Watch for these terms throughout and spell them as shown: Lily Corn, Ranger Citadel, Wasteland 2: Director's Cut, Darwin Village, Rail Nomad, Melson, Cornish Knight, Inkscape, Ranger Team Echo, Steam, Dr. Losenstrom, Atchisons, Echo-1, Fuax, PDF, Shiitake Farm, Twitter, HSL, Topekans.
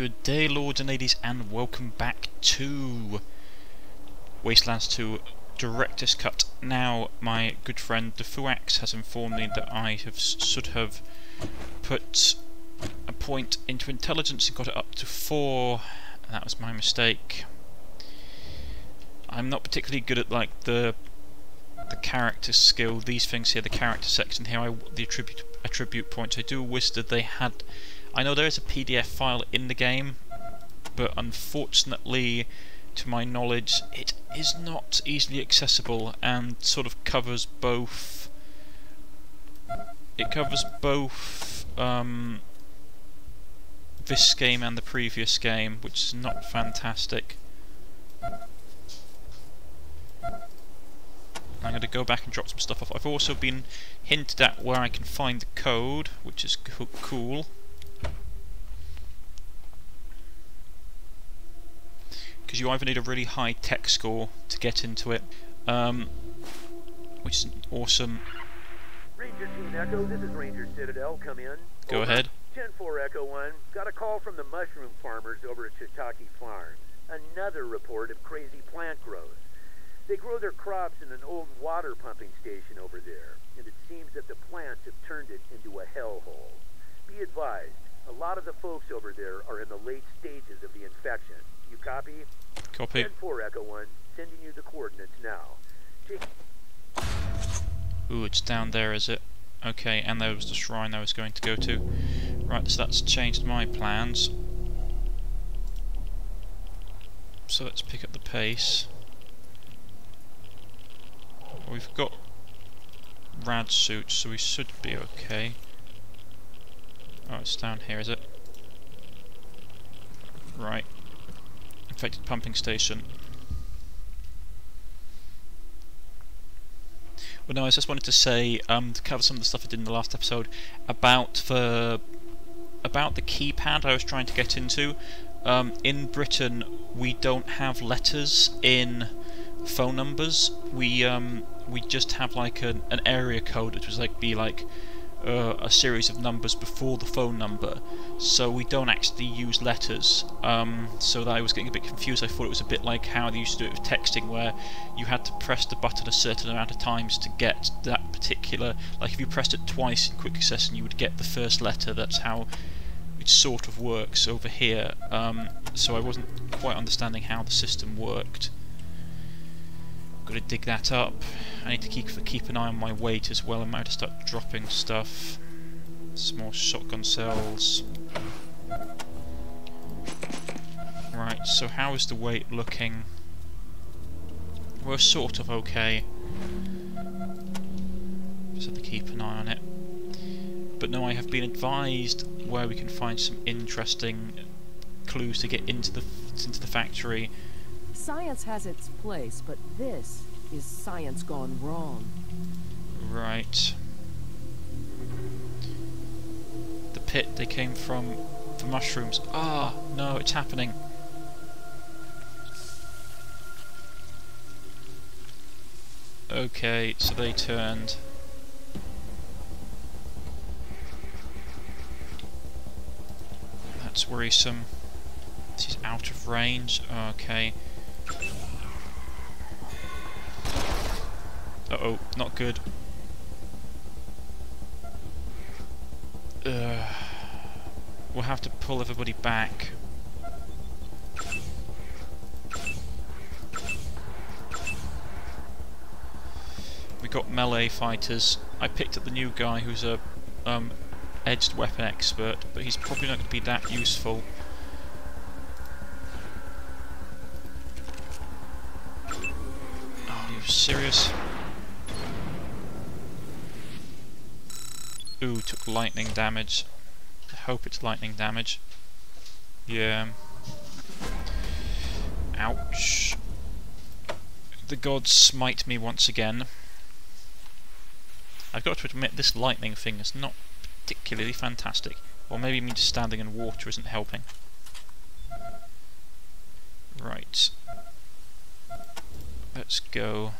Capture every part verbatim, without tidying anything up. Good day, lords and ladies, and welcome back to Wasteland two Director's Cut. Now, my good friend the Fuax has informed me that I have should have put a point into intelligence and got it up to four. That was my mistake. I'm not particularly good at like the the character skill, these things here, the character section here, I, the attribute attribute points. I do wish that they had. I know there is a P D F file in the game, but unfortunately, to my knowledge, it is not easily accessible and sort of covers both. It covers both um, this game and the previous game, which is not fantastic. I'm going to go back and drop some stuff off. I've also been hinted at where I can find the code, which is co- cool. Because you either need a really high tech score to get into it, um, which is awesome. Ranger Team Echo, this is Ranger Citadel. Come in. Go over. Ahead. ten four Echo one. Got a call from the mushroom farmers over at Shiitake Farm. Another report of crazy plant growth. They grow their crops in an old water pumping station over there, and it seems that the plants have turned it into a hellhole. Be advised, a lot of the folks over there are in the late stages of the infection. You copy? Copy. ten four Echo one, sending you the coordinates now. Take Ooh, it's down there, is it? Okay, and there was the shrine I was going to go to. Right, so that's changed my plans. So let's pick up the pace. We've got rad suits, so we should be okay. Oh, it's down here, is it? Right. Infected pumping station. Well, no, I just wanted to say um, to cover some of the stuff I did in the last episode about the about the keypad I was trying to get into. Um, in Britain, we don't have letters in phone numbers. We um, we just have like an, an area code, which was like be like uh, a series of numbers before the phone number. So we don't actually use letters, um, so that I was getting a bit confused. I thought it was a bit like how they used to do it with texting, where you had to press the button a certain amount of times to get that particular, like if you pressed it twice in quick succession you would get the first letter. That's how it sort of works over here, um, so I wasn't quite understanding how the system worked. Gotta dig that up. I need to keep, keep an eye on my weight as well. I might have to start dropping stuff. Some more shotgun cells. Right, so how is the weight looking? We're sort of okay. Just have to keep an eye on it. But no, I have been advised where we can find some interesting clues to get into the into the factory. Science has its place, but this is science gone wrong. Right. Pit they came from for mushrooms. Ah, no, it's happening. Okay, so they turned. That's worrisome. This is out of range. Okay. Uh-oh, not good. Uh, we'll have to pull everybody back. We got melee fighters. I picked up the new guy who's a um, edged weapon expert, but he's probably not going to be that useful. Oh, are you serious? Ooh, took lightning damage. I hope it's lightning damage. Yeah. Ouch. The gods smite me once again. I've got to admit, this lightning thing is not particularly fantastic. Or maybe it means standing in water isn't helping. Right. Let's go.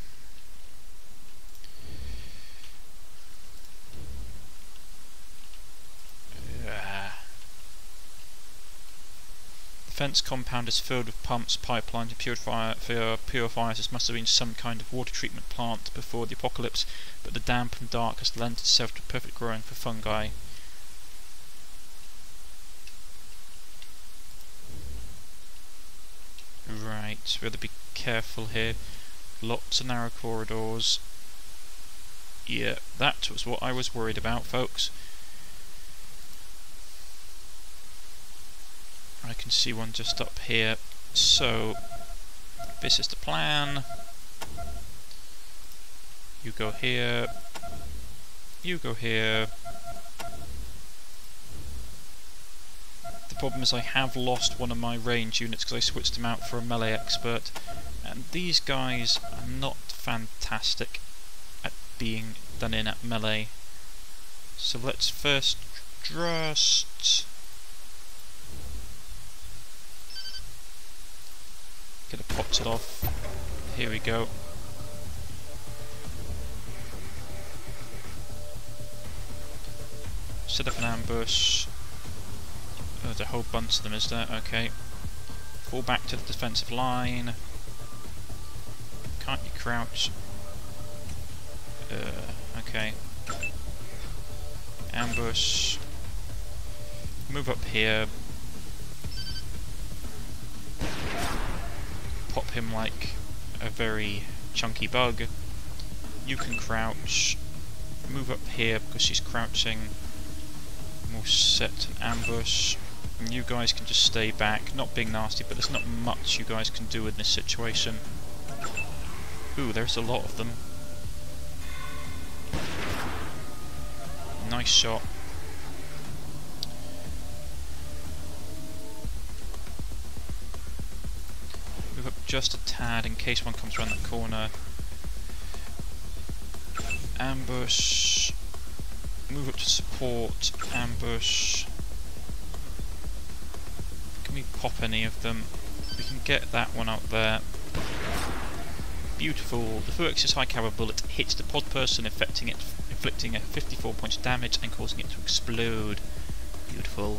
defence compound is filled with pumps, pipelines and purifier, purifiers. This must have been some kind of water treatment plant before the apocalypse, but the damp and dark has lent itself to perfect growing for fungi. Right, we have to be careful here. Lots of narrow corridors. Yeah, that was what I was worried about, folks. I can see one just up here. So, this is the plan. You go here. You go here. The problem is I have lost one of my range units because I switched them out for a melee expert. And these guys are not fantastic at being done in at melee. So let's first just... get a potted off. Here we go. Set up an ambush. Oh, there's a whole bunch of them, is there? Okay. Fall back to the defensive line. Can't you crouch? Uh, okay. Ambush. Move up here. Pop him like a very chunky bug. You can crouch. Move up here because she's crouching. We'll set an ambush. And you guys can just stay back. Not being nasty, but there's not much you guys can do in this situation. Ooh, there's a lot of them. Nice shot. Just a tad in case one comes around that corner. Ambush. Move up to support. Ambush. Can we pop any of them? We can get that one out there. Beautiful. The Fuex's high caliber bullet hits the pod person, affecting it, inflicting a fifty-four points of damage and causing it to explode. Beautiful.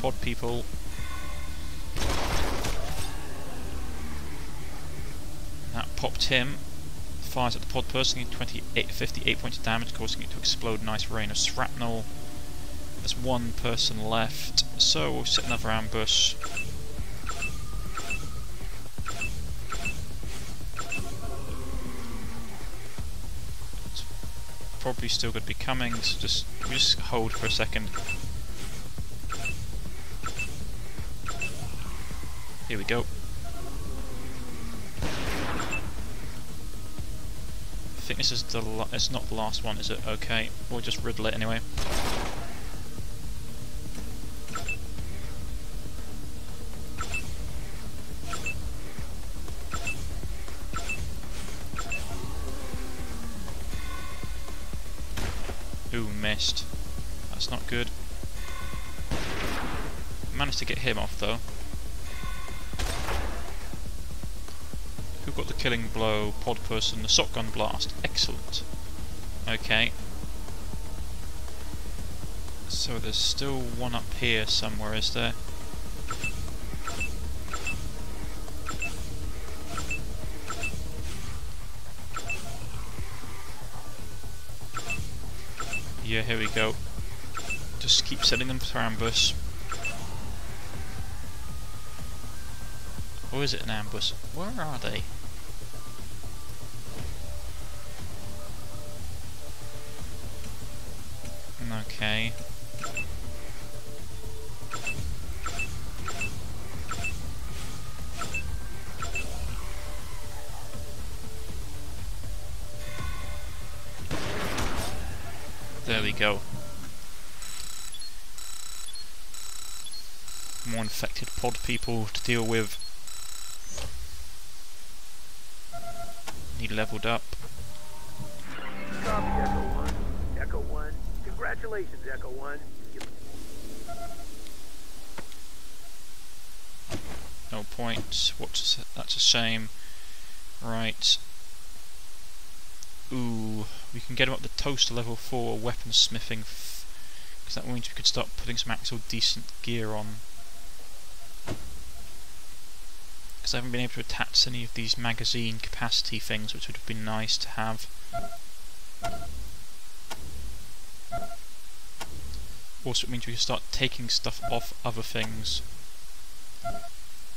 Pod people. Popped him, fires at the pod person, twenty-eight, fifty-eight points of damage, causing it to explode. Nice rain of shrapnel. There's one person left, so we'll set another ambush. It's probably still going to be coming, so just, just hold for a second. Here we go. I think this is the la it's not the last one, is it? Okay, we'll just riddle it anyway. Ooh, missed. That's not good. Managed to get him off though. Got the killing blow, pod person, the shotgun blast. Excellent. Okay. So there's still one up here somewhere, is there? Yeah, here we go. Just keep sending them for ambush. Or is it an ambush? Where are they? Okay. There we go. More infected pod people to deal with. Need leveled up. Copy, Echo one. Echo one. Congratulations, Echo one. No points. What's a, that's a shame. Right. Ooh, we can get him up to toaster level four weapon smithing. F because that means we could start putting some actual decent gear on. Because I haven't been able to attach any of these magazine capacity things, which would have been nice to have. Also, it means we can start taking stuff off other things,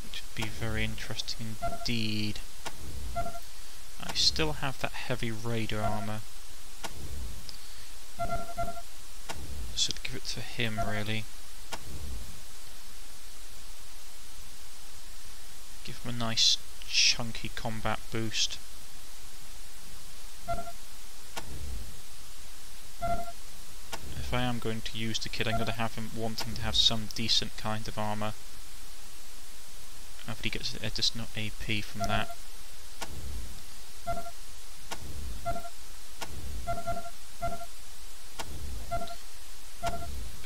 which would be very interesting indeed. I still have that heavy raider armour, so I'd give it to him really. Give him a nice chunky combat boost. If I am going to use the kid, I'm going to have him wanting to have some decent kind of armour. Hopefully he gets additional A P from that.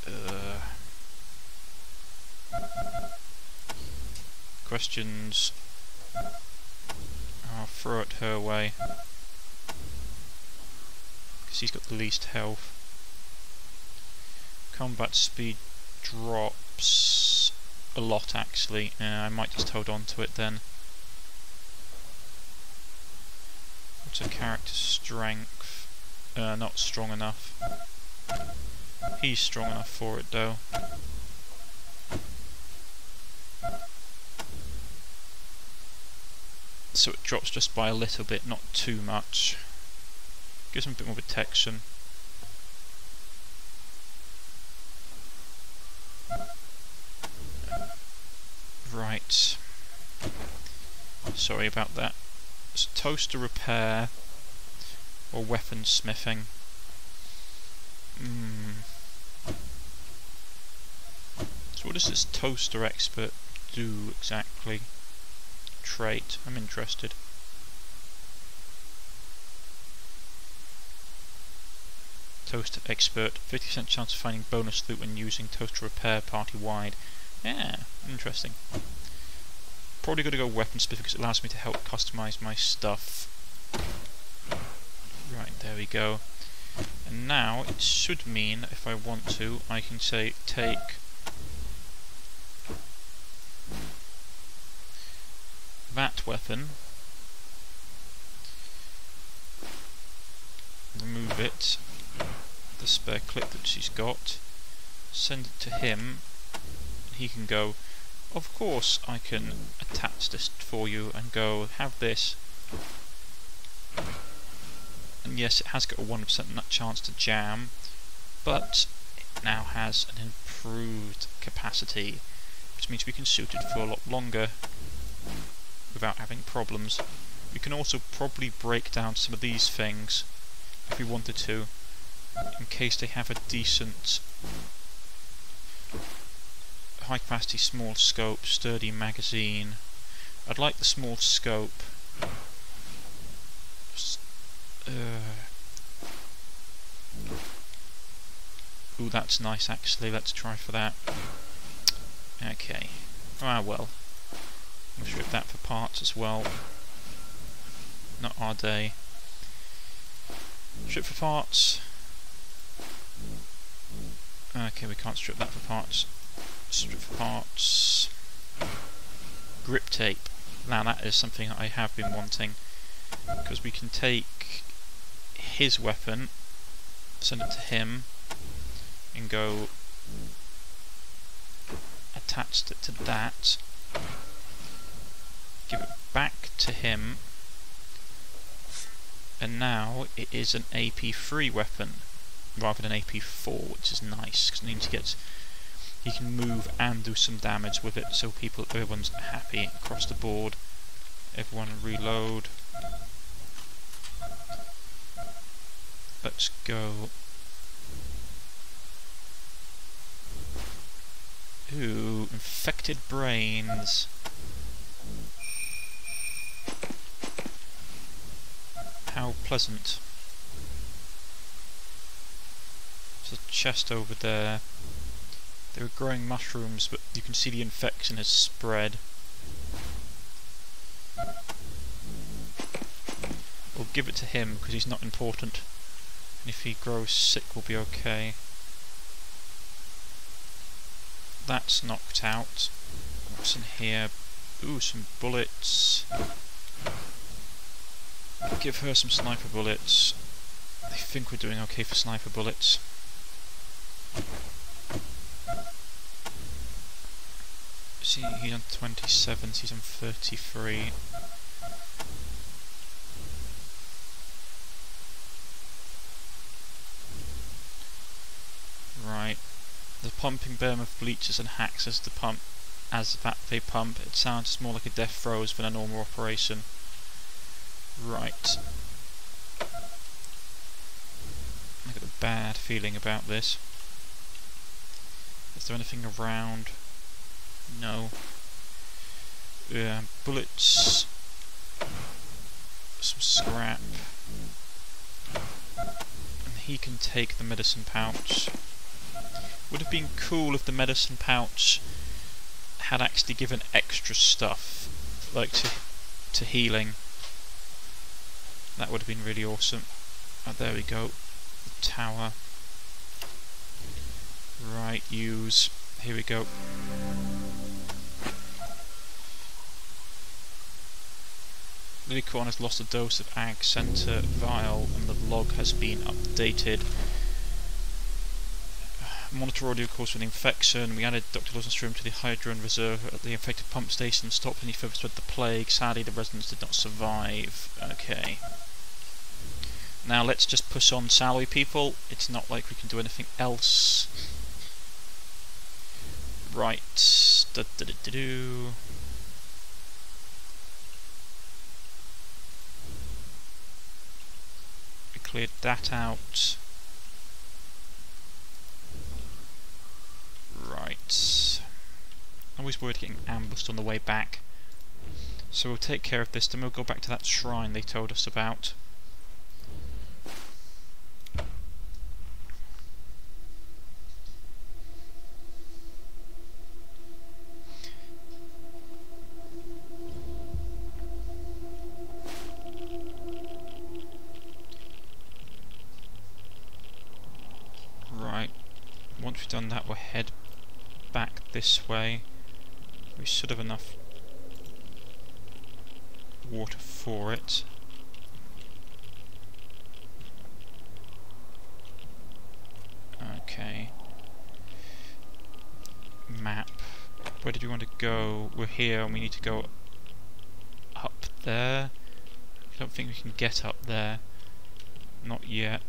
Uh, questions? I'll throw it her way, because he's got the least health. Combat speed drops a lot actually, uh, I might just hold on to it then. What's a character strength? Uh, not strong enough. He's strong enough for it though. So it drops just by a little bit, not too much. Gives him a bit more protection. Right. Sorry about that. So toaster repair or weapon smithing. Mm. So what does this toaster expert do exactly? Trait. I'm interested. Toaster expert. fifty percent chance of finding bonus loot when using toaster repair party wide. Yeah, interesting. Probably going to go weaponsmith because it allows me to help customise my stuff. Right, there we go. And now it should mean, if I want to, I can say take that weapon, remove it, the spare clip that she's got, send it to him. He can go, of course I can attach this for you and go, have this. And yes, it has got a one percent chance to jam, but it now has an improved capacity, which means we can shoot it for a lot longer without having problems. We can also probably break down some of these things if we wanted to, in case they have a decent high capacity, small scope, sturdy magazine. I'd like the small scope. Uh, ooh, that's nice actually, let's try for that. Okay, ah well. We'll strip that for parts as well. Not our day. Strip for parts. Okay, we can't strip that for parts. Strip for parts. Grip tape. Now that is something that I have been wanting, because we can take his weapon, send it to him, and go attach it to that, give it back to him, and now it is an A P three weapon rather than A P four, which is nice because it means he gets he can move and do some damage with it, so people, everyone's happy across the board. Everyone reload. Let's go. Ooh, infected brains. How pleasant. There's a chest over there. They were growing mushrooms, but you can see the infection has spread. We'll give it to him because he's not important, and if he grows sick we'll be okay. that's knocked out. What's in here? Ooh, some bullets. Give her some sniper bullets. I think we're doing okay for sniper bullets. See, he's on twenty-seven, he's on thirty-three. Right. The pumping behemoth bleaches and hacks as the pump as that they pump. It sounds more like a death throes than a normal operation. Right. I got a bad feeling about this. Is there anything around? No. Uh, bullets. Some scrap. And he can take the medicine pouch. Would have been cool if the medicine pouch had actually given extra stuff, like to, to healing. That would have been really awesome. Oh, there we go. The tower. Right, use. Here we go. Lily Corn has lost a dose of Ag Center vial, and the log has been updated. Monitor audio caused an infection. We added Doctor Losenstrom to the Hydron Reserve at the infected pump station and stopped any further spread of the plague. Sadly, the residents did not survive. Okay. Now let's just push on, shall we, people? It's not like we can do anything else. Right. Da, da, da, da, do. We cleared that out. Right. I'm always worried getting ambushed on the way back. So we'll take care of this, then we'll go back to that shrine they told us about. Done that, we'll head back this way. We should have enough water for it. Okay. Map. Where did we want to go? We're here and we need to go up there. I don't think we can get up there. Not yet.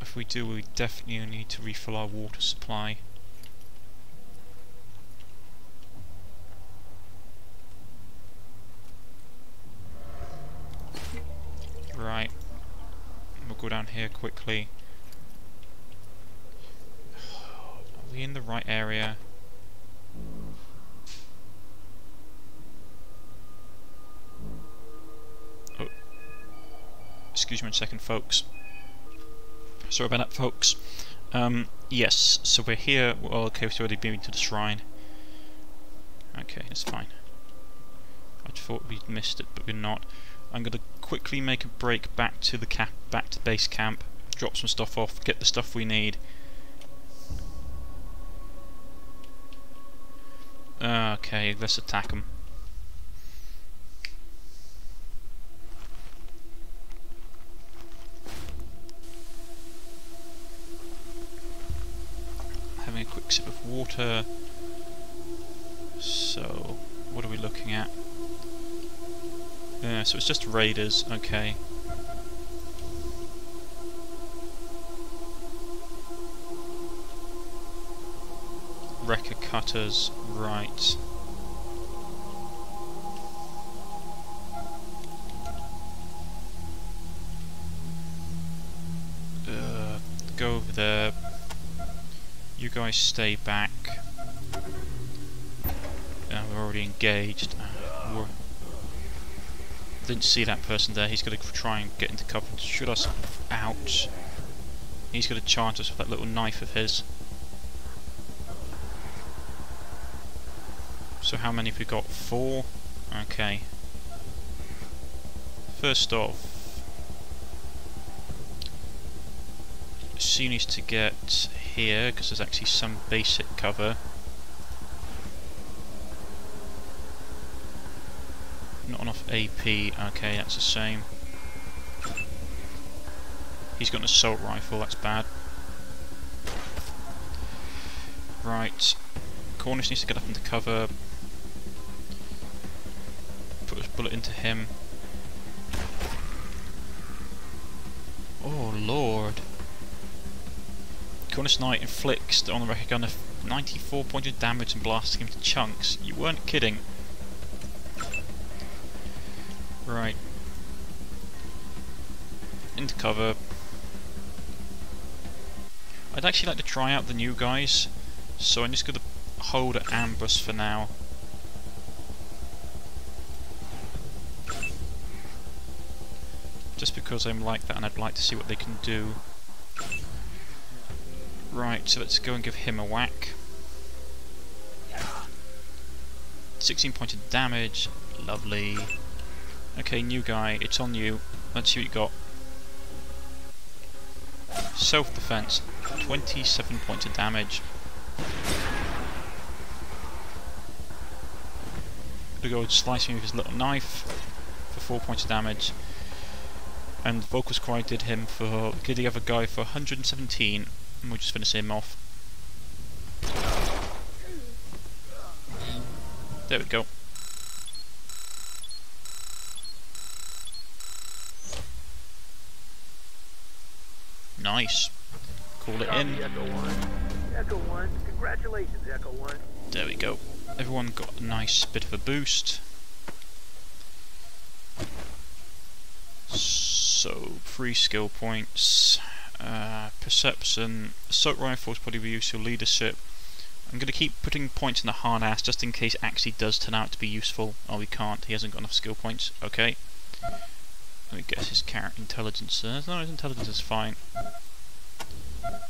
If we do, we definitely need to refill our water supply. Right. We'll go down here quickly. Are we in the right area? Oh. Excuse me one second, folks. Sorry about that, folks. Um, yes, so we're here. We're all okay, we've already been to the shrine. Okay, that's fine. I thought we'd missed it, but we're not. I'm going to quickly make a break back to the cap, back to base camp, drop some stuff off, get the stuff we need. Okay, let's attack them. A quick sip of water. So, what are we looking at? Yeah, so it's just raiders, okay. Wrecker cutters, right. Uh, go over there. You guys stay back. Uh, we're already engaged. Uh, we're didn't see that person there. He's got to try and get into cover and shoot us out. He's got to charge us with that little knife of his. So how many have we got? Four? Okay. First off, she needs to get here because there's actually some basic cover. Not enough A P. Okay, that's the same. He's got an assault rifle, that's bad. Right. Cornish needs to get up into cover. Put his bullet into him. Oh lord. Cornish Knight inflicts on the wrecker gunner ninety-four points of damage and blasts him to chunks. You weren't kidding. Right. Into cover. I'd actually like to try out the new guys, so I'm just going to hold at Ambush for now. Just because I'm like that and I'd like to see what they can do. Right, so let's go and give him a whack. sixteen points of damage, lovely. Okay, new guy, it's on you. Let's see what you got. Self-defense, twenty-seven points of damage. Gonna go slicing with his little knife for four points of damage. And Vocal's Cry did him for, did the other guy for one hundred seventeen, and we'll just finish him off. There we go. Nice. Call it in. Echo one. Echo one. Congratulations, Echo one. There we go. Everyone got a nice bit of a boost. So, three skill points. Uh, perception. Assault rifles probably be useful. Leadership. I'm going to keep putting points in the harness just in case it actually does turn out to be useful. Oh, he can't. He hasn't got enough skill points. Okay. Let me guess his character intelligence. No, his intelligence is fine. Uh,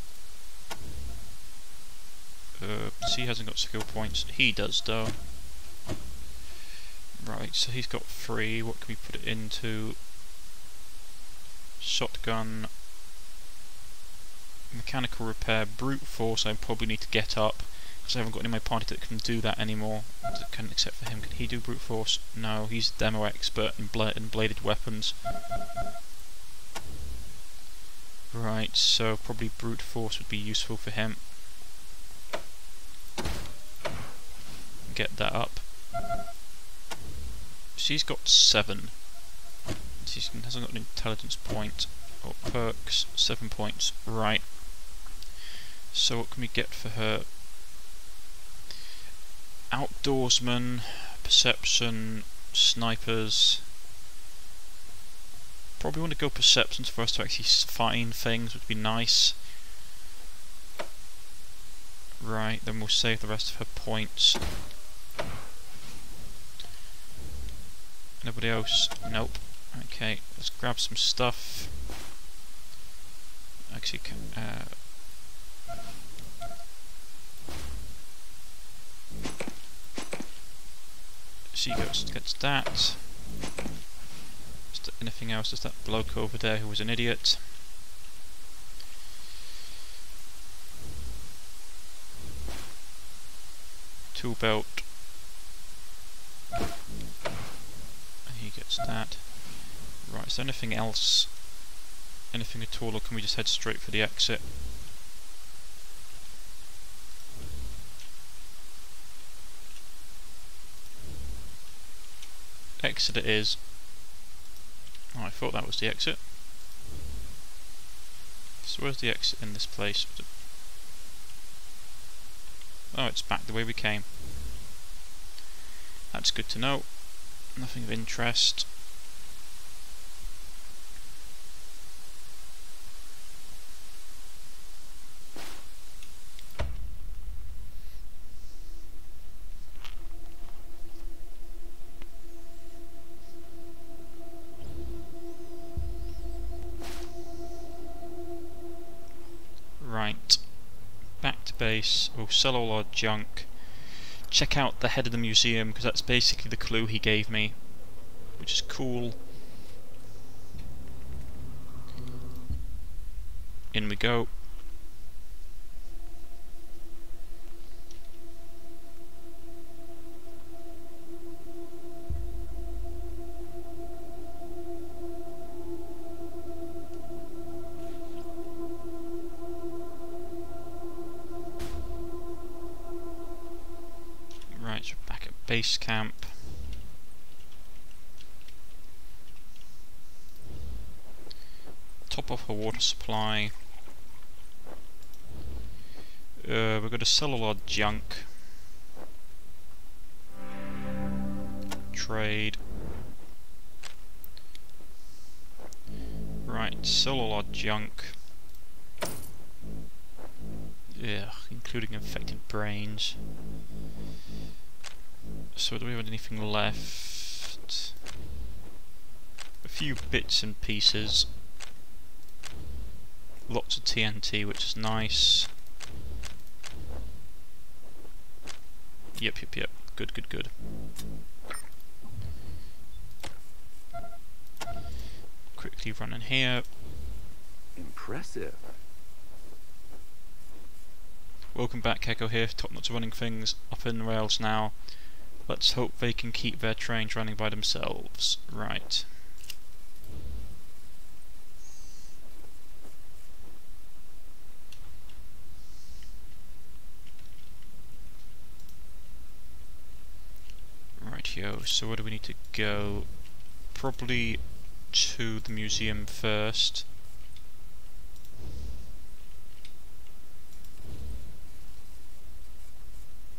so he hasn't got skill points. He does, though. Right, so he's got three. What can we put it into? Shotgun. Mechanical repair. Brute force. I probably need to get up, because I haven't got any in my party that can do that anymore. Can, except for him. Can he do brute force? No, he's a demo expert in, bla in bladed weapons. Right, so probably brute force would be useful for him. Get that up. She's got seven. She hasn't got an intelligence point or perks. Seven points. Right. So what can we get for her? Outdoorsman, perception, snipers. Probably want to go perceptions for us to actually find things, would be nice. Right, then we'll save the rest of her points. Nobody else? Nope. Okay, let's grab some stuff. Actually, uh... she goes gets that. Is there anything else? Is that bloke over there who was an idiot? Tool belt. And he gets that. Right, is there anything else? Anything at all, or can we just head straight for the exit? Exit it is. Oh, I thought that was the exit. So where's the exit in this place? Oh, it's back the way we came. That's good to know. Nothing of interest. Base, we'll sell all our junk, check out the head of the museum, because that's basically the clue he gave me, which is cool. In we go. Alright, so back at base camp. Top off her water supply. Uh, we're going to sell all our junk. Trade. Right, sell all our junk. Yeah, including infected brains. So do we have anything left? A few bits and pieces. Lots of T N T, which is nice. Yep, yep, yep. Good, good, good. Quickly run in here. Impressive. Welcome back, Echo here. Top Not's running things up in rails now. Let's hope they can keep their trains running by themselves. Right. Rightio, so where do we need to go? Probably to the museum first.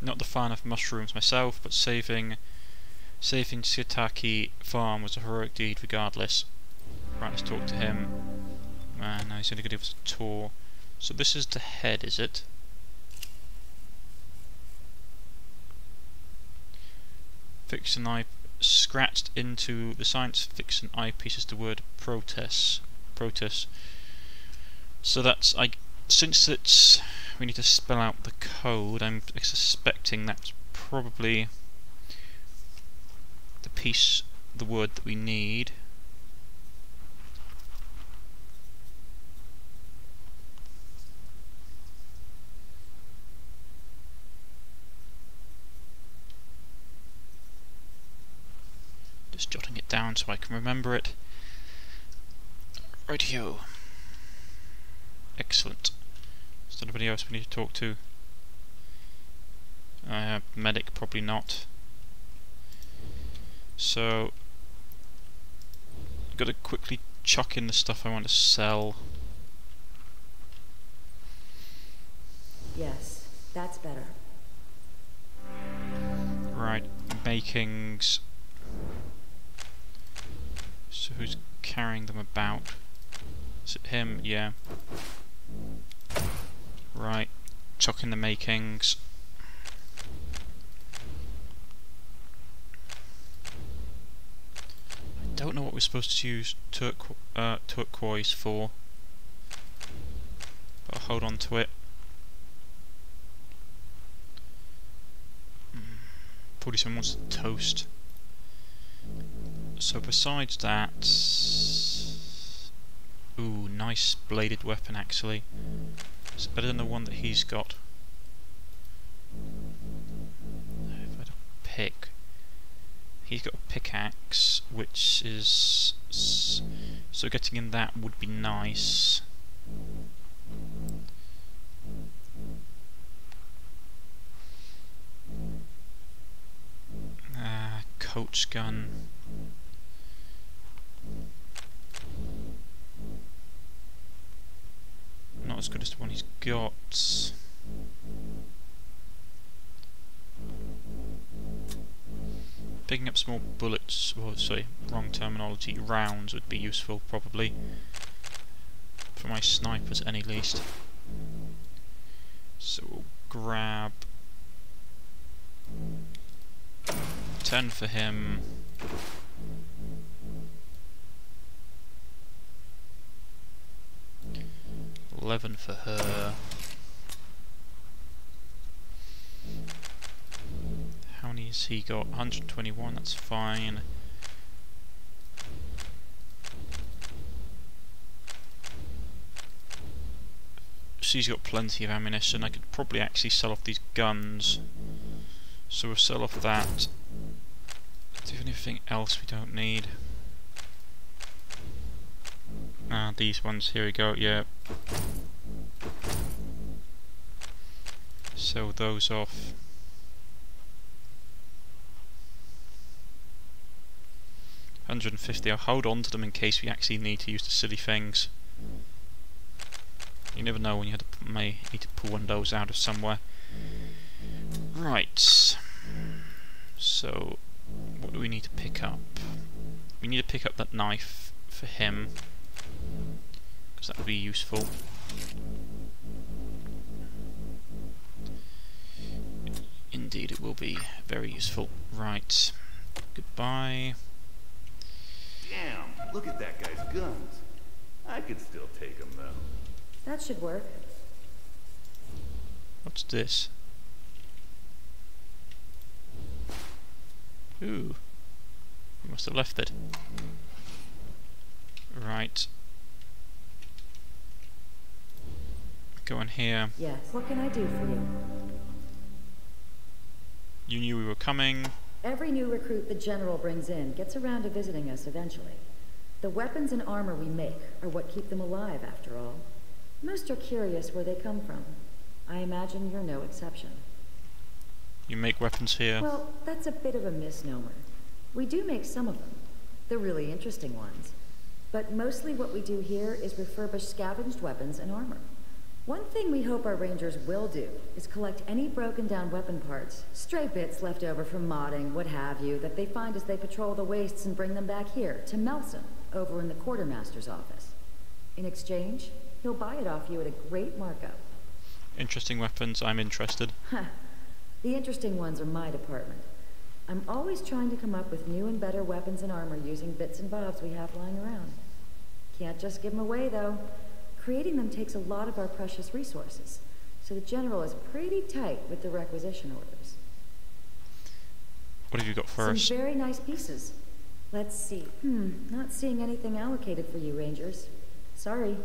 Not the fan of mushrooms myself, but saving saving Shiitake Farm was a heroic deed regardless. Right, let's talk to him. Man, now he's only going to give us a tour. So this is the head, is it? Fix an eye... Scratched into the science fiction eyepiece is the word protest. Protest. So that's I. Since it's we need to spell out the code. I'm suspecting that's probably the piece, the word that we need. Just jotting it down so I can remember it. Rightio. Excellent. Is there anybody else we need to talk to? Uh, medic, probably not. So, I've got to quickly chuck in the stuff I want to sell. Yes, that's better. Right, makings. So who's carrying them about? Is it him? Yeah. Right. Chuck in the makings. I don't know what we're supposed to use turqu uh, turquoise for. But I'll hold on to it. Mm. Probably someone wants to toast. So besides that, ooh, nice bladed weapon actually. It's better than the one that he's got. If I don't pick, he's got a pickaxe, which is so getting in that would be nice. Ah, uh, coach gun. Not as good as the one he's got. Picking up small bullets, well, sorry, wrong terminology, rounds would be useful probably. For my snipers at any least. So we'll grab ten for him. eleven for her. How many has he got? one hundred twenty-one, that's fine. She's got plenty of ammunition. I could probably actually sell off these guns. So we'll sell off that. Do we have anything else we don't need? Ah, these ones, here we go, yeah. Sell those off. one hundred fifty, I'll hold on to them in case we actually need to use the silly things. You never know when you had to, may need to pull one of those out of somewhere. Right. So, what do we need to pick up? We need to pick up that knife for him, because that would be useful. Indeed, it will be very useful. Right. Goodbye. Damn, look at that guy's guns. I could still take him, though. That should work. What's this? Ooh. We must have left it. Right. Go in here. Yes, what can I do for you? You knew we were coming. Every new recruit the General brings in gets around to visiting us eventually. The weapons and armor we make are what keep them alive, after all. Most are curious where they come from. I imagine you're no exception. You make weapons here? Well, that's a bit of a misnomer. We do make some of them, the really interesting ones. But mostly what we do here is refurbish scavenged weapons and armor. One thing we hope our Rangers will do is collect any broken down weapon parts, stray bits left over from modding, what have you, that they find as they patrol the wastes and bring them back here, to Melson, over in the Quartermaster's office. In exchange, he'll buy it off you at a great markup. Interesting weapons, I'm interested. The interesting ones are my department. I'm always trying to come up with new and better weapons and armor using bits and bobs we have lying around. Can't just give them away, though. Creating them takes a lot of our precious resources, so the General is pretty tight with the requisition orders. What have you got for us? Some very nice pieces. Let's see. Hmm, not seeing anything allocated for you, Rangers. Sorry.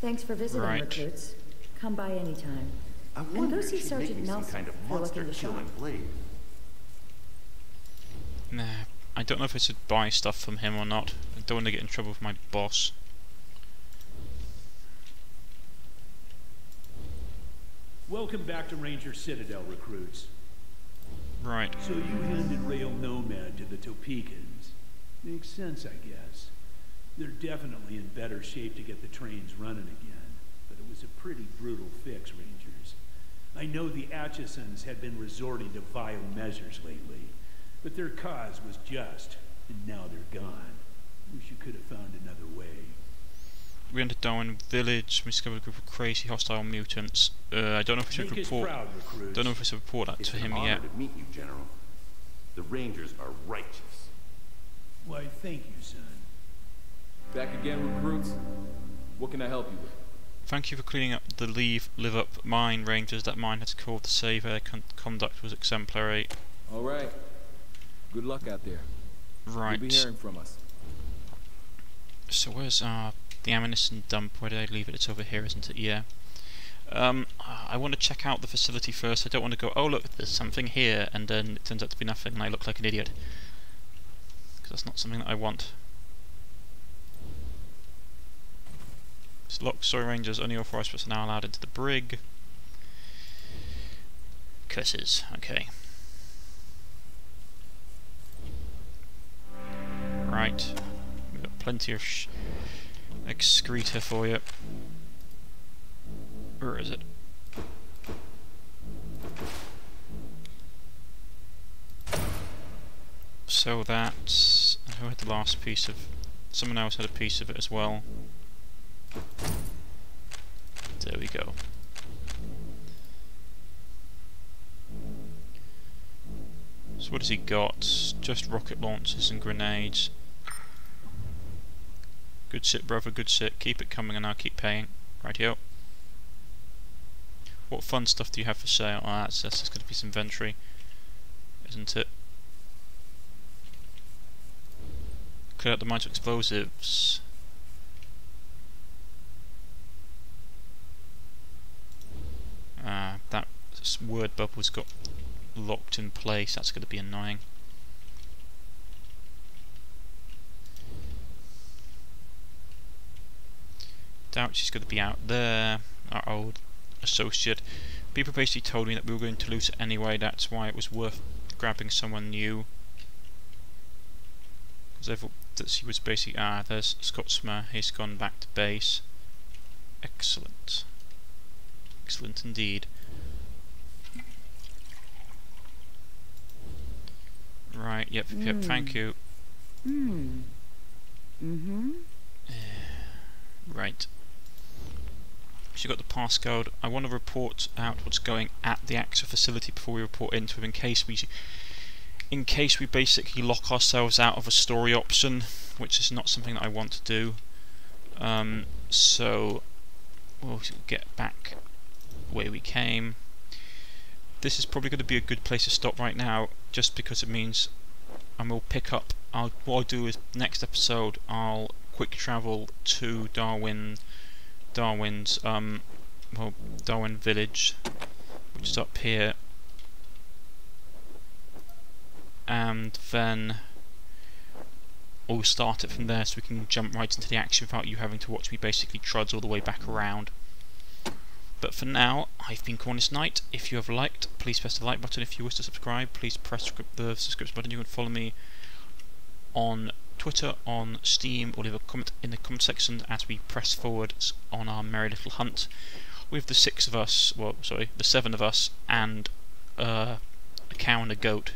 Thanks for visiting, right. Recruits. Come by anytime. I and go see Sergeant Nelson kind of for looking to shop. Nah, I don't know if I should buy stuff from him or not. I don't want to get in trouble with my boss. Welcome back to Ranger Citadel, recruits. Right. So you handed Rail Nomad to the Topekans. Makes sense, I guess. They're definitely in better shape to get the trains running again, but it was a pretty brutal fix, Rangers. I know the Atchisons had been resorting to vile measures lately, but their cause was just, and now they're gone. Wish you could have found another way. We entered Darwin Village. We discovered a group of crazy hostile mutants. Uh, I don't know if we should report. Proud, don't know if we should report that it's to him yet. To meet you, General. The Rangers are righteous. Why, thank you, son. Back again, recruits. What can I help you with? Thank you for cleaning up the leave, live up mine, Rangers. That mine has called to save her. Con conduct was exemplary. All right. Good luck out there. Right. You'll be hearing from us. So where's our the ammunition dump? Where did I leave it? It's over here, isn't it? Yeah. Um, I want to check out the facility first. I don't want to go, oh look, there's something here, and then it turns out to be nothing, and I look like an idiot. Because that's not something that I want. It's locked. Soy Rangers, only authorised personnel allowed into the brig. Curses. Okay. Right. We've got plenty of sh excreta for you. Where is it? So that's... who had the last piece of... someone else had a piece of it as well. There we go. So what has he got? Just rocket launchers and grenades. Good sit, brother, good sit. Keep it coming and I'll keep paying. Rightio. What fun stuff do you have for sale? Ah, oh, that's, that's just going to be some inventory, isn't it? Clear out the mines of explosives. Ah, uh, that word bubble's got locked in place. That's going to be annoying. Doubt she's going to be out there. Our old associate. People basically told me that we were going to lose it anyway. That's why it was worth grabbing someone new. So that she was basically ah, there's Scotsman. He's gone back to base. Excellent, excellent indeed. Right. Yep. Yep. Mm. Thank you. Mm. Mhm. Uh, right. So you've got the passcode. I want to report out what's going at the A X A facility before we report into it, in case we, in case we basically lock ourselves out of a story option, which is not something that I want to do. Um, so we'll get back where we came. This is probably going to be a good place to stop right now, just because it means, and we'll pick up. I'll, what I'll do is next episode I'll quick travel to Darwin. Darwin's, um, well, Darwin Village, which is up here, and then we'll start it from there, so we can jump right into the action without you having to watch me basically trudge all the way back around. But for now, I've been Cornish Knight. If you have liked, please press the like button. If you wish to subscribe, please press the subscribe button. You can follow me on Twitter, on Steam, or leave a comment in the comment section as we press forward on our merry little hunt with the six of us, well, sorry, the seven of us, and uh, a cow and a goat.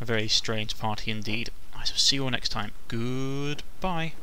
A very strange party indeed. I shall see you all next time. Goodbye.